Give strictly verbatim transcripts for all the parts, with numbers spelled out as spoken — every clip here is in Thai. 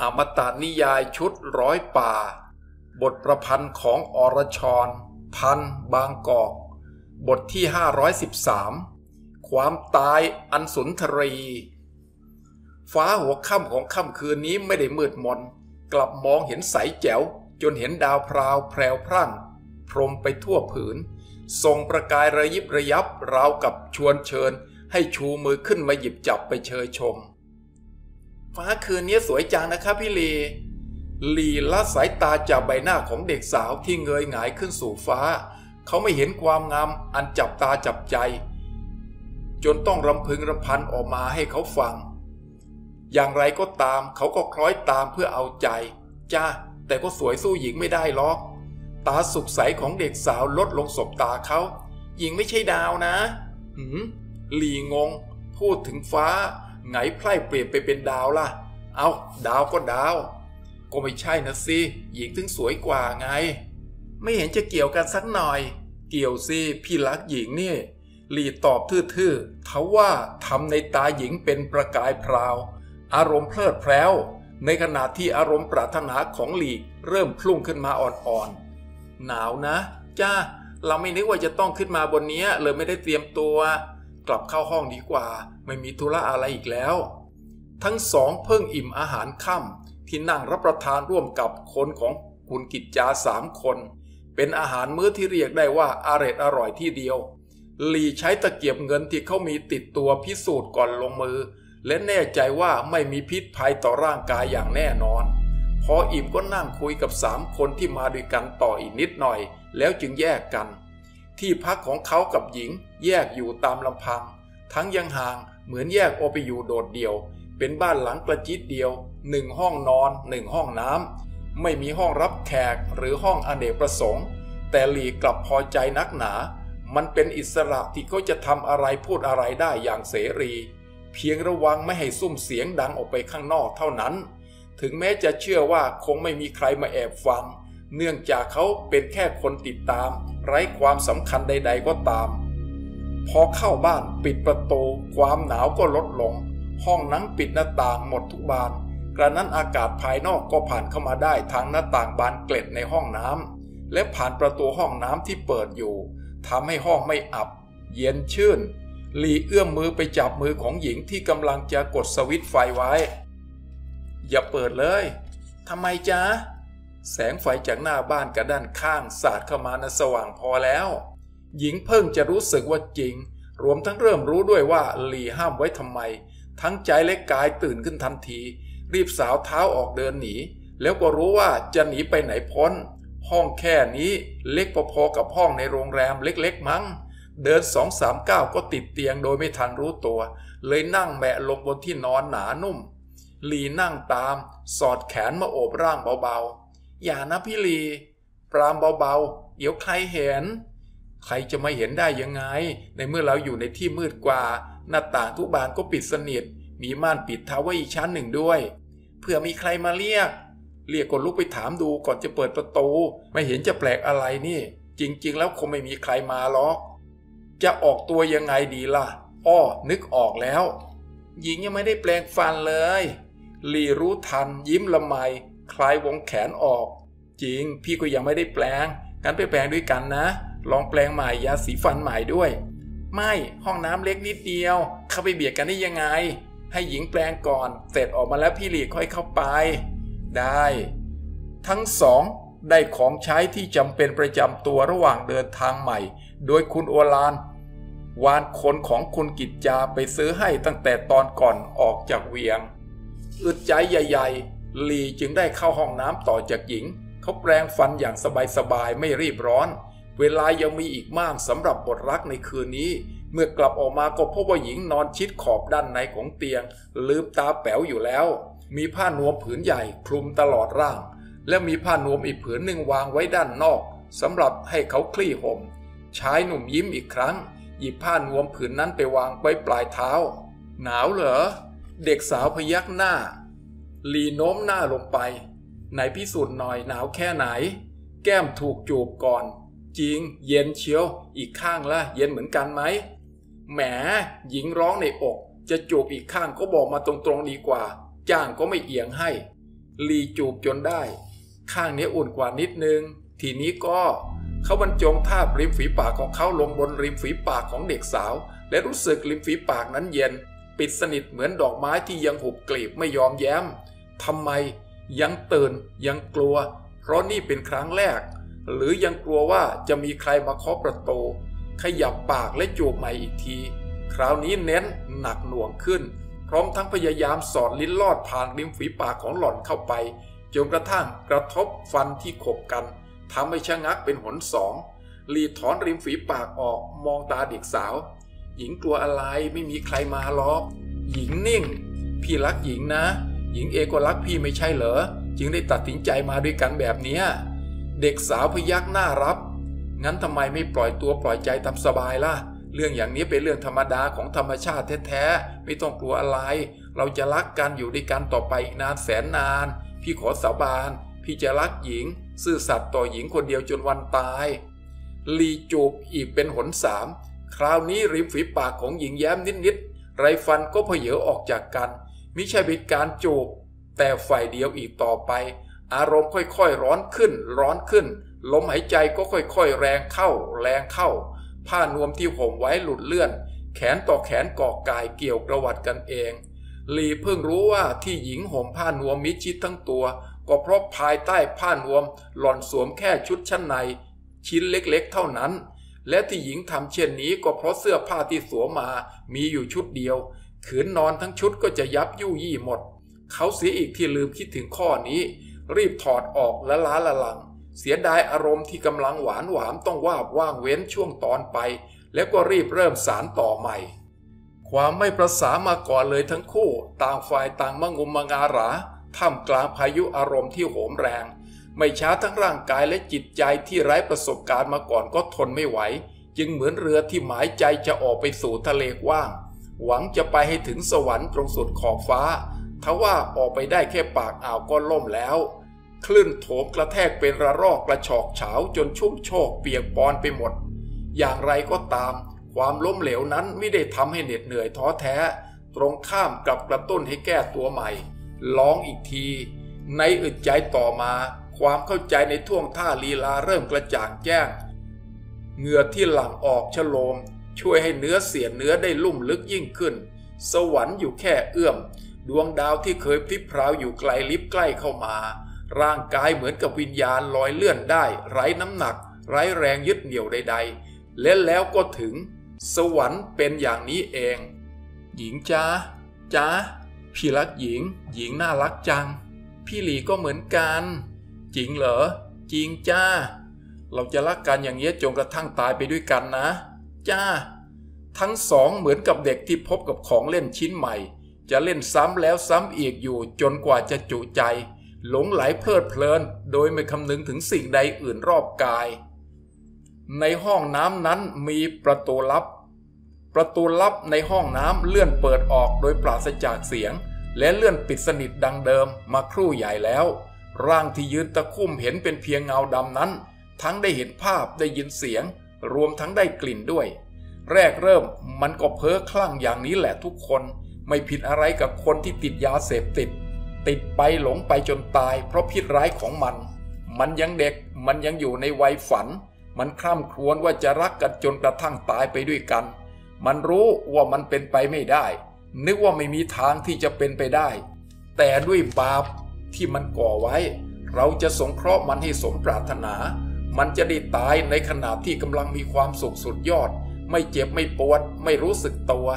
อมตะนิยายชุดร้อยป่าบทประพันธ์ของอรชรพันธ์บางกอกบทที่ห้าร้อยสิบสามความตายอันสุนทรีฟ้าหัวค่ำของค่ำคืนนี้ไม่ได้มืดมนกลับมองเห็นใสแจ๋วจนเห็นดาวพราวแพรวพร่างพรมไปทั่วผืนส่งประกายระยิบระยับราวกับชวนเชิญให้ชูมือขึ้นมาหยิบจับไปเชยชมฟ้าคืนนี้สวยจังนะครับพี่ลีลีละสายตาจากใบหน้าของเด็กสาวที่เงยหงายขึ้นสู่ฟ้าเขาไม่เห็นความงามอันจับตาจับใจจนต้องรำพึงรำพันออกมาให้เขาฟังอย่างไรก็ตามเขาก็คล้อยตามเพื่อเอาใจจ้าแต่ก็สวยสู้หญิงไม่ได้หรอกตาสุขใสของเด็กสาวลดลงสบตาเขาหญิงไม่ใช่ดาวนะหืมลีงงพูดถึงฟ้าไงไพร่เปลี่ยนไปเป็นดาวล่ะเอาดาวก็ดาวก็ไม่ใช่นะสิหญิงถึงสวยกว่าไงไม่เห็นจะเกี่ยวกันสักหน่อยเกี่ยวสิพี่รักหญิงนี่ลีตอบทื่อๆทว่าทำในตาหญิงเป็นประกายพราวอารมณ์เพลิดเพลินในขณะที่อารมณ์ปรารถนาของลีเริ่มพุ่งขึ้นมาอ่อนๆหนาวนะจ้าเราไม่นึกว่าจะต้องขึ้นมาบนนี้เลยไม่ได้เตรียมตัวกลับเข้าห้องดีกว่าไม่มีธุระอะไรอีกแล้วทั้งสองเพิ่งอิ่มอาหารค่ำที่นั่งรับประทานร่วมกับคนของคุณกิจจาสามคนเป็นอาหารมื้อที่เรียกได้ว่าอร่อยอร่อยที่เดียวลีใช้ตะเกียบเงินที่เขามีติดตัวพิสูจน์ก่อนลงมือและแน่ใจว่าไม่มีพิษภัยต่อร่างกายอย่างแน่นอนพออิ่มก็นั่งคุยกับสามคนที่มาด้วยกันต่ออีกนิดหน่อยแล้วจึงแยกกันที่พักของเขากับหญิงแยกอยู่ตามลำพังทั้งยังห่างเหมือนแยกออกไปอยู่โดดเดี่ยวเป็นบ้านหลังกระจิตเดียวหนึ่งห้องนอนหนึ่งห้องน้ำไม่มีห้องรับแขกหรือห้องอเนกประสงค์แต่ลีกลับพอใจนักหนามันเป็นอิสระที่เขาจะทำอะไรพูดอะไรได้อย่างเสรีเพียงระวังไม่ให้ซุ่มเสียงดังออกไปข้างนอกเท่านั้นถึงแม้จะเชื่อว่าคงไม่มีใครมาแอบฟังเนื่องจากเขาเป็นแค่คนติดตามไร้ความสำคัญใดๆก็ตามพอเข้าบ้านปิดประตูความหนาวก็ลดลงห้องนั้นปิดหน้าต่างหมดทุกบานกระนั้นอากาศภายนอกก็ผ่านเข้ามาได้ทางหน้าต่างบานเกล็ดในห้องน้ำและผ่านประตูห้องน้ำที่เปิดอยู่ทำให้ห้องไม่อับเย็นชื่นลีเอื้อมมือไปจับมือของหญิงที่กำลังจะกดสวิตช์ไฟไว้อย่าเปิดเลยทำไมจ๊ะแสงไฟจากหน้าบ้านกับด้านข้างสาดเข้ามาน่ะสว่างพอแล้วหญิงเพิ่งจะรู้สึกว่าจริงรวมทั้งเริ่มรู้ด้วยว่าลีห้ามไว้ทำไมทั้งใจและกายตื่นขึ้นทันทีรีบสาวเท้าออกเดินหนีแล้วก็รู้ว่าจะหนีไปไหนพ้นห้องแค่นี้เล็กพอๆกับห้องในโรงแรมเล็กๆมั้งเดินสองสามก้าวก็ติดเตียงโดยไม่ทันรู้ตัวเลยนั่งแหมะลงบนที่นอนหนานุ่มลีนั่งตามสอดแขนมาโอบร่างเบาๆอย่านะพี่ลีปรามเบาๆเดี๋ยวใครเห็นใครจะไม่เห็นได้ยังไงในเมื่อเราอยู่ในที่มืดกว่าหน้าต่างทุกบานก็ปิดสนิทมีม่านปิดทับไว้อีกชั้นหนึ่งด้วยเผื่อมีใครมาเรียกเรียกก็ลุกไปถามดูก่อนจะเปิดประตูไม่เห็นจะแปลกอะไรนี่จริงๆแล้วคงไม่มีใครมาหรอกจะออกตัวยังไงดีล่ะอ้อนึกออกแล้วหญิงยังไม่ได้แปลงฟันเลยลีรู้ทันยิ้มละไมคลายวงแขนออกจริงพี่ก็ยังไม่ได้แปลงงั้นไปแปลงด้วยกันนะลองแปลงใหม่ยาสีฟันใหม่ด้วยไม่ห้องน้ำเล็กนิดเดียวเข้าไปเบียดกันได้ยังไงให้หญิงแปลงก่อนเสร็จออกมาแล้วพี่ลีค่อยเข้าไปได้ทั้งสองได้ของใช้ที่จำเป็นประจำตัวระหว่างเดินทางใหม่โดยคุณโอฬารวานคนของคุณกิจจาไปซื้อให้ตั้งแต่ตอนก่อนออกจากเวียงอึดใจใหญ่ๆลีจึงได้เข้าห้องน้ำต่อจากหญิงเขาแปรงฟันอย่างสบายๆไม่รีบร้อนเวลายังมีอีกมากสำหรับบทรักในคืนนี้เมื่อกลับออกมาก็พบว่าหญิงนอนชิดขอบด้านในของเตียงลืมตาแป๋วอยู่แล้วมีผ้านวมผืนใหญ่คลุมตลอดร่างและมีผ้านวมอีกผืนหนึ่งวางไว้ด้านนอกสำหรับให้เขาคลี่ห่มชายหนุ่มยิ้มอีกครั้งหยิบผ้านวมผืนนั้นไปวางไว้ปลายเท้าหนาวเหรอเด็กสาวพยักหน้าลีโน้มหน้าลงไปไหนพิสูจน์หน่อยหนาวแค่ไหนแก้มถูกจูบก่อนจริงเย็นเชียวอีกข้างล่ะเย็นเหมือนกันไหมแหมหญิงร้องในอกจะจูบอีกข้างก็บอกมาตรงๆดีกว่าจ้างก็ไม่เอียงให้ ลีจูบจนได้ข้างนี้อุ่นกว่านิดนึงทีนี้ก็เขาบรรจงทาบริมฝีปากของเขาลงบนริมฝีปากของเด็กสาวและรู้สึกริมฝีปากนั้นเย็นปิดสนิทเหมือนดอกไม้ที่ยังหุบกลีบไม่ยอมแย้มทำไมยังตื่นยังกลัวเพราะนี่เป็นครั้งแรกหรือยังกลัวว่าจะมีใครมาเคาะประตูขยับปากและจูบใหม่อีกทีคราวนี้เน้นหนักหน่วงขึ้นพร้อมทั้งพยายามสอดลิ้นลอดผ่านริมฝีปากของหล่อนเข้าไปจนกระทั่งกระทบฟันที่ขบกันทำให้ชะงักเป็นหนสองลีถอนริมฝีปากออกมองตาเด็กสาวหญิงกลัวอะไรไม่มีใครมาหรอกหญิงนิ่งพี่รักหญิงนะหญิงเองก็รักพี่ไม่ใช่เหรอจึงได้ตัดสินใจมาด้วยกันแบบนี้เด็กสาวพยักหน้ารับงั้นทำไมไม่ปล่อยตัวปล่อยใจตามสบายล่ะเรื่องอย่างนี้เป็นเรื่องธรรมดาของธรรมชาติแท้ๆไม่ต้องกลัวอะไรเราจะรักกันอยู่ด้วยกันต่อไปอีกนานแสนนานพี่ขอสาบานพี่จะรักหญิงซื่อสัตย์ต่อหญิงคนเดียวจนวันตายลีจูบอีกเป็นหนสามคราวนี้ริมฝีปากของหญิงแย้มนิดๆไรฟันก็เผยออกจากกันมิใช่เป็นการจูบแต่ฝ่ายเดียวอีกต่อไปอารมณ์ค่อยๆร้อนขึ้นร้อนขึ้นลมหายใจก็ค่อยๆแรงเข้าแรงเข้าผ้านวมที่ห่มไว้หลุดเลื่อนแขนต่อแขนก่อกายเกี่ยวกระวัดกันเองลีเพิ่งรู้ว่าที่หญิงห่มผ้านวมมิดชิดทั้งตัวก็เพราะภายใต้ผ้านวมหล่อนสวมแค่ชุดชั้นในชิ้นเล็กๆเท่านั้นและที่หญิงทำเช่นนี้ก็เพราะเสื้อผ้าที่สวมมามีอยู่ชุดเดียวขืนนอนทั้งชุดก็จะยับยู่ยี่หมดเขาเสียอีกที่ลืมคิดถึงข้อนี้รีบถอดออกและล้าละลังเสียดายอารมณ์ที่กำลังหวานหวามต้องว่าว่างเว้นช่วงตอนไปแล้วก็รีบเริ่มสารต่อใหม่ความไม่ประสามาก่อนเลยทั้งคู่ต่างฝ่ายต่างมะงุมมะงาหราท่ามกลางพายุอารมณ์ที่โหมแรงไม่ช้าทั้งร่างกายและจิตใจที่ไร้ประสบการณ์มาก่อนก็ทนไม่ไหวจึงเหมือนเรือที่หมายใจจะออกไปสู่ทะเลกว้างหวังจะไปให้ถึงสวรรค์ตรงสุดขอบฟ้าทว่าออกไปได้แค่ปากอ่าวก็ล่มแล้วคลื่นโถมกระแทกเป็นระรอกกระชอกเฉาจนชุ่มโชกเปียกปอนไปหมดอย่างไรก็ตามความล้มเหลวนั้นไม่ได้ทำให้เหน็ดเหนื่อยท้อแท้ตรงข้ามกับกระตุ้นให้แก้ตัวใหม่ร้องอีกทีในอึดใจต่อมาความเข้าใจในท่วงท่าลีลาเริ่มกระจ่างแจ้งเหงื่อที่หลั่งออกชโลมช่วยให้เนื้อเสียเนื้อได้ลุ่มลึกยิ่งขึ้นสวรรค์อยู่แค่เอื้อมดวงดาวที่เคยพลิบพราวอยู่ไกลลิบใกล้เข้ามาร่างกายเหมือนกับวิญญาณลอยเลื่อนได้ไร้น้ำหนักไร้แรงยึดเหนี่ยวใดๆเล่นแล้วก็ถึงสวรรค์เป็นอย่างนี้เองหญิงจ้าจ้าพี่รักหญิงหญิงน่ารักจังพี่หลีก็เหมือนกันจริงเหรอจริงจ้าเราจะรักกันอย่างนี้จนกระทั่งตายไปด้วยกันนะจ้าทั้งสองเหมือนกับเด็กที่พบกับของเล่นชิ้นใหม่จะเล่นซ้ำแล้วซ้ำอีกอยู่จนกว่าจะจุใจหลงไหลเพลิดเพลินโดยไม่คำนึงถึงสิ่งใดอื่นรอบกายในห้องน้ำนั้นมีประตูลับประตูลับในห้องน้ำเลื่อนเปิดออกโดยปราศจากเสียงและเลื่อนปิดสนิทดังเดิมมาครู่ใหญ่แล้วร่างที่ยืนตะคุ่มเห็นเป็นเพียงเงาดำนั้นทั้งได้เห็นภาพได้ยินเสียงรวมทั้งได้กลิ่นด้วยแรกเริ่มมันก็เพ้อคลั่งอย่างนี้แหละทุกคนไม่ผิดอะไรกับคนที่ติดยาเสพติดติดไปหลงไปจนตายเพราะพิษร้ายของมันมันยังเด็กมันยังอยู่ในวัยฝันมันคร่ำครวญว่าจะรักกันจนกระทั่งตายไปด้วยกันมันรู้ว่ามันเป็นไปไม่ได้นึกว่าไม่มีทางที่จะเป็นไปได้แต่ด้วยบาปที่มันก่อไว้เราจะสงเคราะห์มันให้สมปรารถนามันจะได้ตายในขณะที่กำลังมีความสุขสุดยอดไม่เจ็บไม่ปวดไม่รู้สึกตัว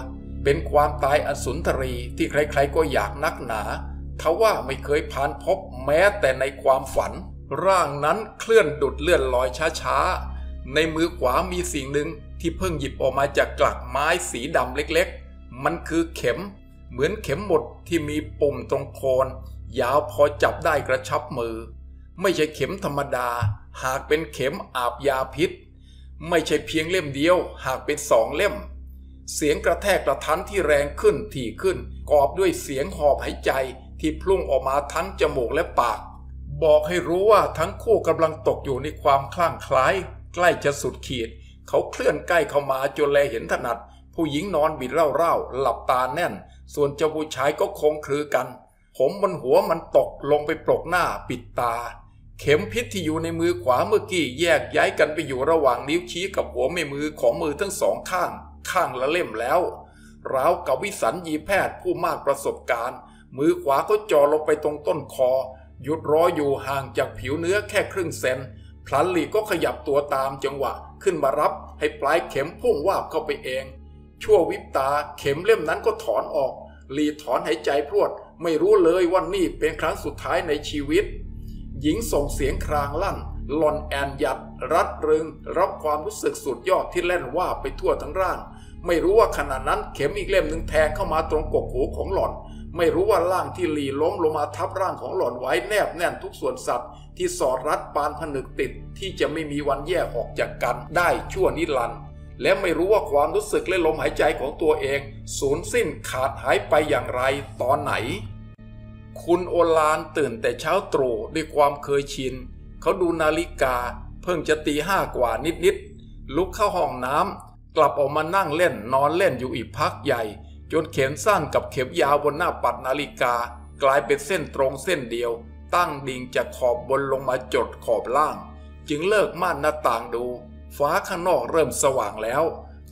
เป็นความตายอสุนทรีที่ใครๆก็อยากนักหนาทว่าไม่เคยผ่านพบแม้แต่ในความฝันร่างนั้นเคลื่อนดุดเลื่อนลอยช้าๆในมือขวามีสิ่งหนึ่งที่เพิ่งหยิบออกมาจากกลักไม้สีดำเล็กๆมันคือเข็มเหมือนเข็มหมุดที่มีปุ่มตรงโคนยาวพอจับได้กระชับมือไม่ใช่เข็มธรรมดาหากเป็นเข็มอาบยาพิษไม่ใช่เพียงเล่มเดียวหากเป็นสองเล่มเสียงกระแทกกระทันที่แรงขึ้นถี่ขึ้นกอบด้วยเสียงหอบหายใจที่พุ่งออกมาทั้งจมูกและปากบอกให้รู้ว่าทั้งคู่กำลังตกอยู่ในความคลั่งไคล้ใกล้จะสุดขีดเขาเคลื่อนใกล้เข้ามาจนแลเห็นถนัดผู้หญิงนอนบิดเร่าๆหลับตาแน่นส่วนเจ้าผู้ชายก็คงคลือกัน ผมบนหัวมันตกลงไปปลกหน้าปิดตาเข็มพิษที่อยู่ในมือขวาเมื่อกี้แยกย้ายกันไปอยู่ระหว่างนิ้วชี้กับหัวแม่มือของมือทั้งสองข้างข้างละเล่มแล้วราวกับวิสัญญีแพทย์ผู้มากประสบการณ์มือขวาก็จ่อลงไปตรงต้นคอหยุดรออยู่ห่างจากผิวเนื้อแค่ครึ่งเซนพลันหลีก็ขยับตัวตามจังหวะขึ้นมารับให้ปลายเข็มพุ่งวาบเข้าไปเองชั่ววิบตาเข็มเล่มนั้นก็ถอนออกหลีถอนหายใจพรวดไม่รู้เลยว่านี่เป็นครั้งสุดท้ายในชีวิตหญิงส่งเสียงครางลั่นหล่อนแอนหยัดรัดรึงรับความรู้สึกสุดยอดที่แล่นว่าไปทั่วทั้งร่างไม่รู้ว่าขณะนั้นเข็มอีกเล่มหนึ่งแทงเข้ามาตรงกกหูของหล่อนไม่รู้ว่าร่างที่หลีล้มลงมาทับร่างของหล่อนไว้แนบแน่นทุกส่วนสัตว์ที่สอดรัดปานผนึกติดที่จะไม่มีวันแยกออกจากกันได้ชั่วนิรันดร์และไม่รู้ว่าความรู้สึกและลมหายใจของตัวเองสูญสิ้นขาดหายไปอย่างไรตอนไหนคุณโอฬารตื่นแต่เช้าตรู่ด้วยความเคยชินเขาดูนาฬิกาเพิ่งจะตีห้ากว่านิดๆลุกเข้าห้องน้ำกลับออกมานั่งเล่นนอนเล่นอยู่อีกพักใหญ่จนเข็มสั้นกับเข็มยาวบนหน้าปัดนาฬิกากลายเป็นเส้นตรงเส้นเดียวตั้งดิ่งจากขอบบนลงมาจดขอบล่างจึงเลิกม่านหน้าต่างดูฟ้าข้างนอกเริ่มสว่างแล้ว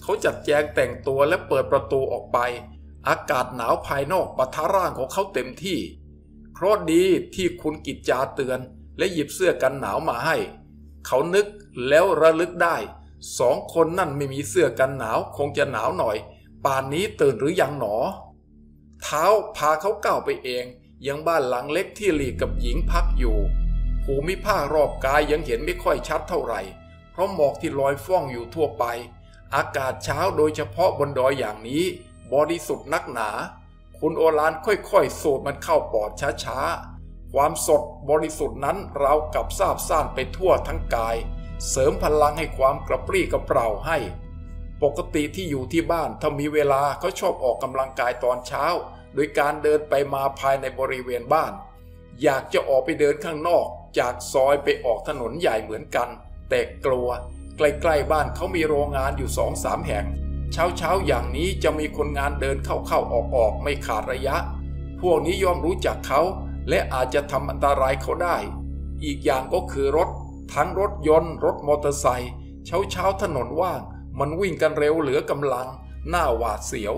เขาจัดแจงแต่งตัวและเปิดประตูออกไปอากาศหนาวภายนอกปะทะร่างของเขาเต็มที่เพราะดีที่คุณกิจจาเตือนและหยิบเสื้อกันหนาวมาให้เขานึกแล้วระลึกได้สองคนนั่นไม่มีเสื้อกันหนาวคงจะหนาวหน่อยป่านนี้ตื่นหรือยังหนอเท้าพาเขาก้าวไปเองยังบ้านหลังเล็กที่หลีกับหญิงพักอยู่ภูมิภาครอบกายยังเห็นไม่ค่อยชัดเท่าไหร่เพราะหมอกที่ลอยฟ้องอยู่ทั่วไปอากาศเช้าโดยเฉพาะบนดอยอย่างนี้บริสุทธิ์นักหนาคุณโอฬารค่อยๆสูดมันเข้าปอดช้าๆความสดบริสุทธิ์นั้นราวกับซาบซ่านไปทั่วทั้งกายเสริมพลังให้ความกระปรี้กระเปร่าให้ปกติที่อยู่ที่บ้านถ้ามีเวลาเขาชอบออกกำลังกายตอนเช้าโดยการเดินไปมาภายในบริเวณบ้านอยากจะออกไปเดินข้างนอกจากซอยไปออกถนนใหญ่เหมือนกันแต่กลัวใกล้ๆบ้านเขามีโรงงานอยู่สองสามแห่งเช้าๆอย่างนี้จะมีคนงานเดินเข้าๆออกๆไม่ขาดระยะพวกนี้ย่อมรู้จักเขาและอาจจะทำอันตรายเขาได้อีกอย่างก็คือรถทั้งรถยนต์รถมอเตอร์ไซค์เช้าๆถนนว่างมันวิ่งกันเร็วเหลือกำลังหน้าหวาดเสียว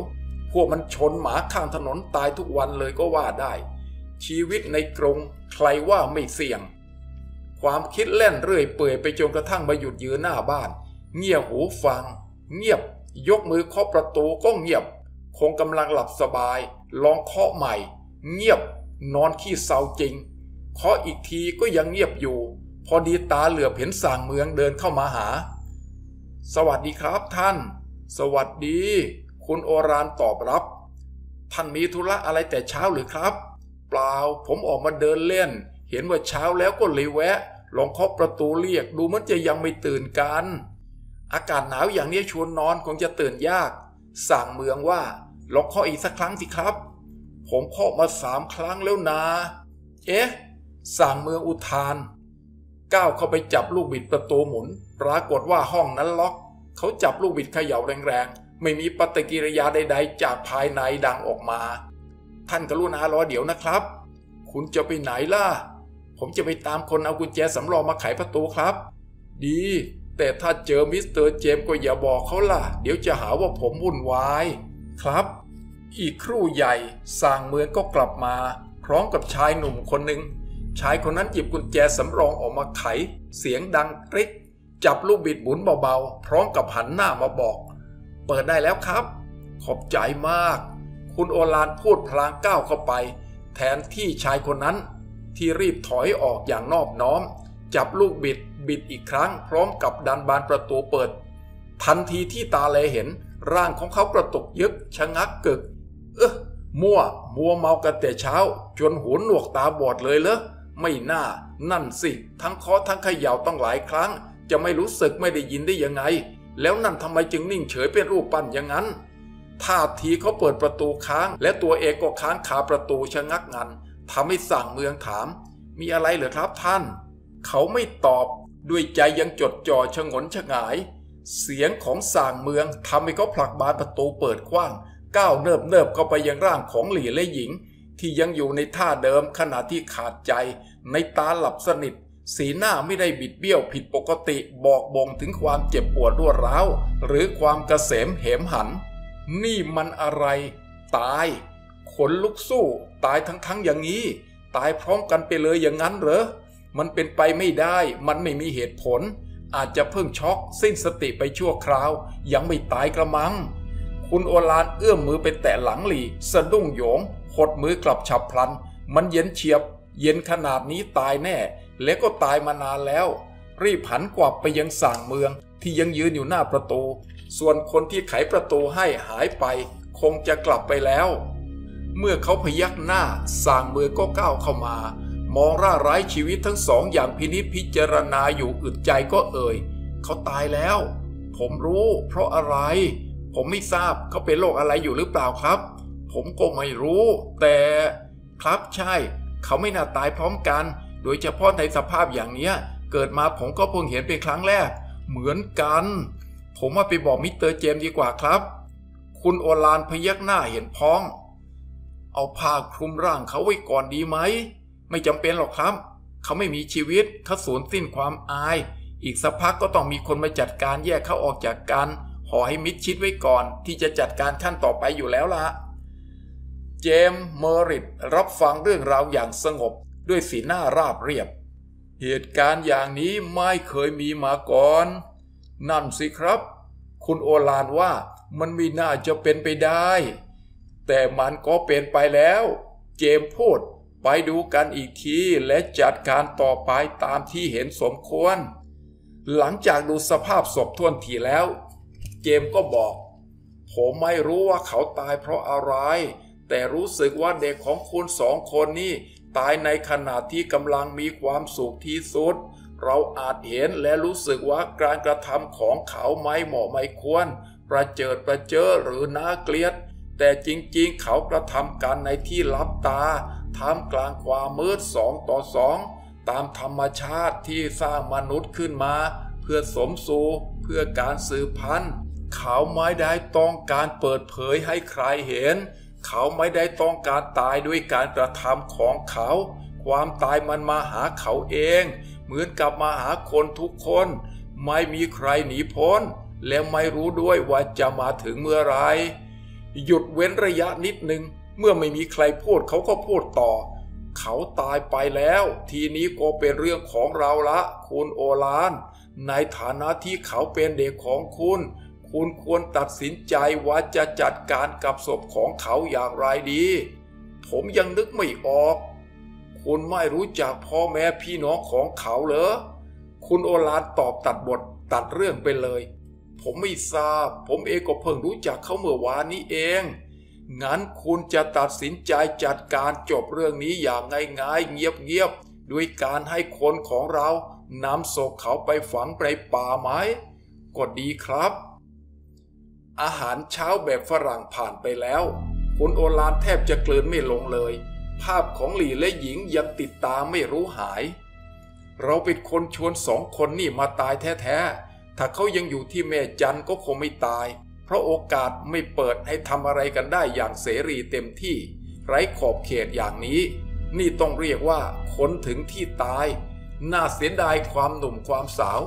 พวกมันชนหมาข้างถนนตายทุกวันเลยก็ว่าได้ชีวิตในกรงใครว่าไม่เสี่ยงความคิดแล่นเรื่อยเปื่อยไปจนกระทั่งมาหยุดยืนหน้าบ้านเงี่ยหูฟังเงียบยกมือเคาะประตูก็เงียบคงกำลังหลับสบายลองเคาะใหม่เงียบนอนขี้เศร้าจริงเคาะอีกทีก็ยังเงียบอยู่พอดีตาเหลือบเห็นส่างเมืองเดินเข้ามาหาสวัสดีครับท่านสวัสดีคุณโอฬารตอบรับท่านมีธุระอะไรแต่เช้าหรือครับเปล่าผมออกมาเดินเล่นเห็นว่าเช้าแล้วก็เลยแวะลองเคาะประตูเรียกดูมันจะยังไม่ตื่นกันอากาศหนาวอย่างนี้ชวนนอนคงจะตื่นยากสั่งเมืองว่าลองเคาะอีกสักครั้งสิครับผมเคาะมาสามครั้งแล้วนะเอ๊ะสั่งเมืองอุทานก้าวเข้าไปจับลูกบิดประตูหมุนปรากฏว่าห้องนั้นล็อกเขาจับลูกบิดเขย่าแรงๆไม่มีปฏิกิริยาใดๆจากภายในดังออกมาท่านกรุณารอเดี๋ยวนะครับคุณจะไปไหนล่ะผมจะไปตามคนเอากุญแจสำรองมาไขประตูครับดีแต่ถ้าเจอมิสเตอร์เจมส์ก็อย่าบอกเขาล่ะเดี๋ยวจะหาว่าผมวุ่นวายครับอีกครู่ใหญ่ส่างเมืองก็กลับมาพร้อมกับชายหนุ่มคนหนึ่งชายคนนั้นหยิบกุญแจสำรองออกมาไขเสียงดังกริ๊กจับลูกบิดหมุนเบาๆพร้อมกับหันหน้ามาบอกเปิดได้แล้วครับขอบใจมากคุณโอฬารพูดพลางก้าวเข้าไปแทนที่ชายคนนั้นที่รีบถอยออกอย่างนอบน้อมจับลูกบิดบิดอีกครั้งพร้อมกับดันบานประตูเปิดทันทีที่ตาแลเห็นร่างของเขากระตุกยึกชะงักกึกเอ๊ะมั่วมัวเมากันแต่เช้าจนหูหนวกตาบอดเลยเหรอไม่น่านั่นสิทั้งเคาะทั้งเขย่าต้องหลายครั้งจะไม่รู้สึกไม่ได้ยินได้ยังไงแล้วนั่นทำไมจึงนิ่งเฉยเป็นรูปปั้นอย่างนั้นท่าทีเขาเปิดประตูค้างและตัวเองก็ค้างคาประตูชะงักงันทำให้สั่งเมืองถามมีอะไรเหรอครับท่านเขาไม่ตอบด้วยใจยังจดจ่อชะงนชะงายเสียงของส่างเมืองทำให้เขาผลักบานประตูเปิดกว้างก้าวเนิบเนิบเข้าไปยังร่างของหลี่และหญิง ที่ยังอยู่ในท่าเดิมขณะที่ขาดใจในตาหลับสนิทสีหน้าไม่ได้บิดเบี้ยวผิดปกติบอกบ่งถึงความเจ็บปวดรวดร้าวหรือความเกษมเหมหันนี่มันอะไรตายขนลุกสู้ตายทั้งทั้งอย่างนี้ตายพร้อมกันไปเลยอย่างนั้นเหรอมันเป็นไปไม่ได้มันไม่มีเหตุผลอาจจะเพิ่งช็อกสิ้นสติไปชั่วคราวยังไม่ตายกระมังคุณโอฬารเอื้อมมือไปแตะหลังหลี่สะดุ้งโหยงหดมือกลับฉับพลันมันเย็นเฉียบเย็นขนาดนี้ตายแน่และก็ตายมานานแล้วรีบหันกลับไปยังส่างเมืองที่ยังยืนอยู่หน้าประตูส่วนคนที่ไขประตูให้หายไปคงจะกลับไปแล้วเมื่อเขาพยักหน้าส่างเมืองก็ก้าวเข้ามามองร่าร้ายชีวิตทั้งสองอย่างพินิจพิจารณาอยู่อึดใจก็เอ่ยเขาตายแล้วผมรู้เพราะอะไรผมไม่ทราบเขาเป็นโรคอะไรอยู่หรือเปล่าครับผมก็ไม่รู้แต่ครับใช่เขาไม่น่าตายพร้อมกันโดยเฉพาะในสภาพอย่างเนี้ยเกิดมาผมก็เพิ่งเห็นเป็นครั้งแรกเหมือนกันผมว่าไปบอกมิสเตอร์เจมส์ดีกว่าครับคุณโอฬารพยักหน้าเห็นพ้องเอาผ้าคลุมร่างเขาไว้ก่อนดีไหมไม่จำเป็นหรอกครับเขาไม่มีชีวิตเขาสูญสิ้นความอายอีกสักพักก็ต้องมีคนมาจัดการแยกเขาออกจากกันห่อให้มิดชิดไว้ก่อนที่จะจัดการขั้นต่อไปอยู่แล้วละเจมส์เมอริตรับฟังเรื่องราวอย่างสงบด้วยสีหน้าราบเรียบเหตุการณ์อย่างนี้ไม่เคยมีมาก่อนนั่นสิครับคุณโอฬารว่ามันไม่น่าจะเป็นไปได้แต่มันก็เป็นไปแล้วเจมส์พูดไปดูกันอีกทีและจัดการต่อไปตามที่เห็นสมควรหลังจากดูสภาพศพท่วนทีแล้วเจมส์ก็บอกผมไม่รู้ว่าเขาตายเพราะอะไรแต่รู้สึกว่าเด็กของคุณสองคนนี่ตายในขณะที่กำลังมีความสุขที่สุดเราอาจเห็นและรู้สึกว่าการกระทำของเขาไม่เหมาะไม่ควรประเจิดประเจ้อหรือน่าเกลียดแต่จริงๆเขากระทำกันในที่ลับตาท่ามกลางความมืดสองต่อสองตามธรรมชาติที่สร้างมนุษย์ขึ้นมาเพื่อสมสู่เพื่อการสืบพันธุ์เขาไม่ได้ต้องการเปิดเผยให้ใครเห็นเขาไม่ได้ต้องการตายด้วยการกระทำของเขาความตายมันมาหาเขาเองเหมือนกับมาหาคนทุกคนไม่มีใครหนีพ้นและไม่รู้ด้วยว่าจะมาถึงเมื่อไรหยุดเว้นระยะนิดนึงเมื่อไม่มีใครพูดเขาก็พูดต่อเขาตายไปแล้วทีนี้ก็เป็นเรื่องของเราละคุณโอฬารในฐานะที่เขาเป็นเด็กของคุณคุณควรตัดสินใจว่าจะจัดการกับศพของเขาอย่างไรดีผมยังนึกไม่ออกคุณไม่รู้จักพ่อแม่พี่น้องของเขาเหรอคุณโอฬารตอบตัดบทตัดเรื่องไปเลยผมไม่ทราบผมเองก็เพิ่งรู้จักเขาเมื่อวานนี้เองงั้นคุณจะตัดสินใจจัดการจบเรื่องนี้อย่างง่ายๆเงียบๆด้วยการให้คนของเรานำศพเขาไปฝังในป่าไม้ก็ดีครับอาหารเช้าแบบฝรั่งผ่านไปแล้วคุณโอฬารแทบจะกลืนไม่ลงเลยภาพของหลี่และหญิงยังติดตามไม่รู้หายเราเป็นคนชวนสองคนนี่มาตายแท้ๆถ้าเขายังอยู่ที่แม่จันก็คงไม่ตายเพราะโอกาสไม่เปิดให้ทำอะไรกันได้อย่างเสรีเต็มที่ไร้ขอบเขตอย่างนี้นี่ต้องเรียกว่าคนถึงที่ตายน่าเสียดายความหนุ่มความสาว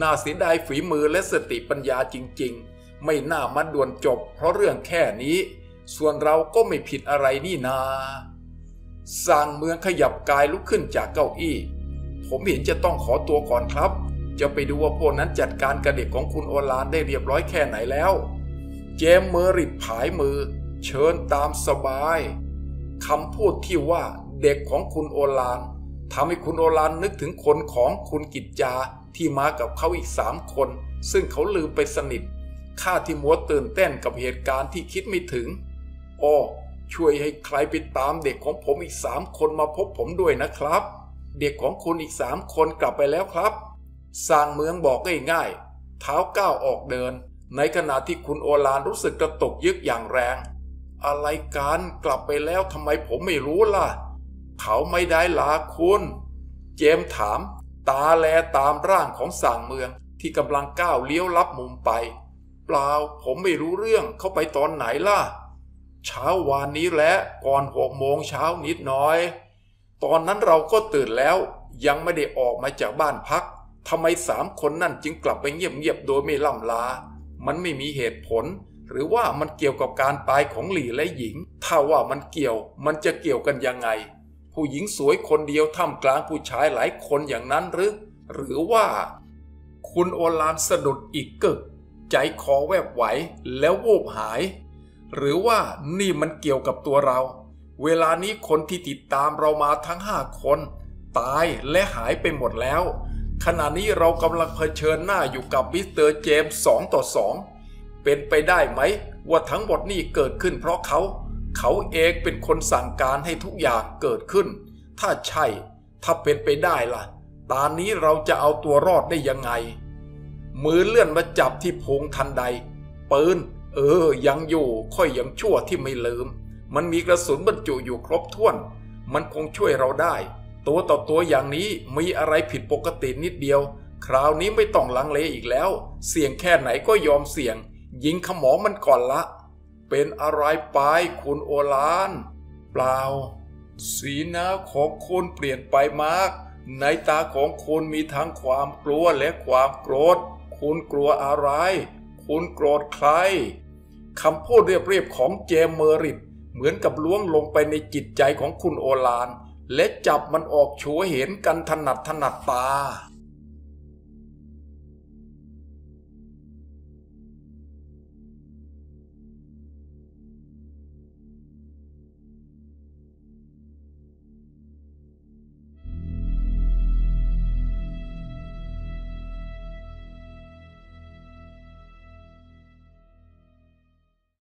น่าเสียดายฝีมือและสติปัญญาจริงๆไม่น่ามาด่วนจบเพราะเรื่องแค่นี้ส่วนเราก็ไม่ผิดอะไรนี่นาส่างเมืองขยับกายลุกขึ้นจากเก้าอี้ผมเห็นจะต้องขอตัวก่อนครับจะไปดูว่าพวกนั้นจัดการกระเด็บของคุณโอฬารได้เรียบร้อยแค่ไหนแล้วเจมส์เมอริตผายมือเชิญตามสบายคำพูดที่ว่าเด็กของคุณโอฬารทำให้คุณโอฬารนึกถึงคนของคุณกิจจาที่มากับเขาอีกสามคนซึ่งเขาลืมไปสนิทข้าที่มัวตื่นเต้นกับเหตุการณ์ที่คิดไม่ถึงอ้อช่วยให้ใครไปตามเด็กของผมอีกสามคนมาพบผมด้วยนะครับเด็กของคุณอีกสามคนกลับไปแล้วครับส่างเมืองบอกง่ายๆเท้าก้าวออกเดินในขณะที่คุณโอฬารรู้สึกกระตุกยึกอย่างแรงอะไรกันกลับไปแล้วทำไมผมไม่รู้ล่ะเขาไม่ได้ลาคุณเจมส์ถามตาแลตามร่างของส่างเมืองที่กำลังก้าวเลี้ยวลับมุมไปเปล่าผมไม่รู้เรื่องเขาไปตอนไหนล่ะ เช้าวานนี้และก่อนหกโมงเช้านิดหน่อยตอนนั้นเราก็ตื่นแล้วยังไม่ได้ออกมาจากบ้านพักทำไมสามคนนั่นจึงกลับไปเงียบๆโดยไม่ล่ำลามันไม่มีเหตุผลหรือว่ามันเกี่ยวกับการตายของหลี่และหญิงถ้าว่ามันเกี่ยวมันจะเกี่ยวกันยังไงผู้หญิงสวยคนเดียวท่ามกลางผู้ชายหลายคนอย่างนั้นหรือหรือว่าคุณโอฬารสะดุดอีกกึกใจคอแวบไหวแล้ววูบหายหรือว่านี่มันเกี่ยวกับตัวเราเวลานี้คนที่ติดตามเรามาทั้งห้าคนตายและหายไปหมดแล้วขณะนี้เรากำลังเผชิญหน้าอยู่กับมิสเตอร์เจมส์สองต่อสองเป็นไปได้ไหมว่าทั้งหมดนี่เกิดขึ้นเพราะเขาเขาเองเป็นคนสั่งการให้ทุกอย่างเกิดขึ้นถ้าใช่ถ้าเป็นไปได้ล่ะตอนนี้เราจะเอาตัวรอดได้ยังไงมือเลื่อนมาจับที่พุงทันใดปืนเออยังอยู่ค่อยยังชั่วที่ไม่ลืมมันมีกระสุนบรรจุอยู่ครบถ้วนมันคงช่วยเราได้ตัวต่อตัวอย่างนี้มีอะไรผิดปกตินิดเดียวคราวนี้ไม่ต้องลังเลอีกแล้วเสี่ยงแค่ไหนก็ยอมเสี่ยงยิงขมองมันก่อนละเป็นอะไรไปคุณโอฬารเปล่าสีหน้าของคุณเปลี่ยนไปมากในตาของคุณมีทั้งความกลัวและความโกรธคุณกลัวอะไรคุณโกรธใครคำพูดเรียบๆของเจมส์เมอริตเหมือนกับล้วงลงไปในจิตใจของคุณโอฬารและจับมันออกโชว์เห็นกันถนัดถนัดตา